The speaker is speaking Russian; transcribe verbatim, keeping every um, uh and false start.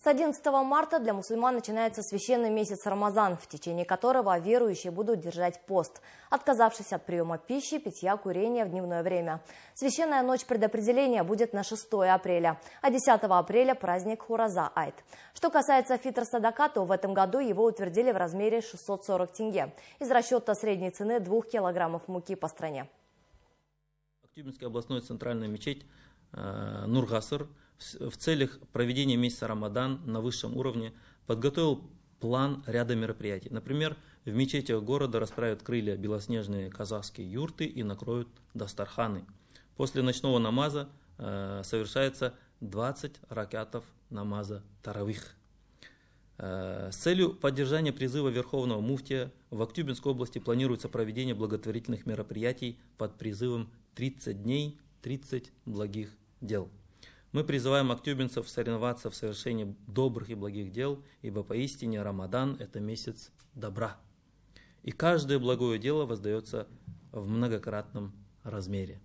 С одиннадцатого марта для мусульман начинается священный месяц Рамазан, в течение которого верующие будут держать пост, отказавшись от приема пищи, питья, курения в дневное время. Священная ночь предопределения будет на шестое апреля, а десятого апреля праздник Ораза айт. Что касается фитр-садака, то в этом году его утвердили в размере шестьсот сорок тенге из расчета средней цены двух килограммов муки по стране. Актюбинская областная центральная мечеть э, Нургасыр в целях проведения месяца Рамадан на высшем уровне подготовил план ряда мероприятий. Например, в мечетях города расправят крылья белоснежные казахские юрты и накроют дастарханы. После ночного намаза э, совершается двадцать ракатов намаза таровых. Э, с целью поддержания призыва Верховного Муфтия в Актюбинской области планируется проведение благотворительных мероприятий под призывом «тридцать дней, тридцать благих дел». Мы призываем актюбинцев соревноваться в совершении добрых и благих дел, ибо поистине Рамадан – это месяц добра. И каждое благое дело воздается в многократном размере.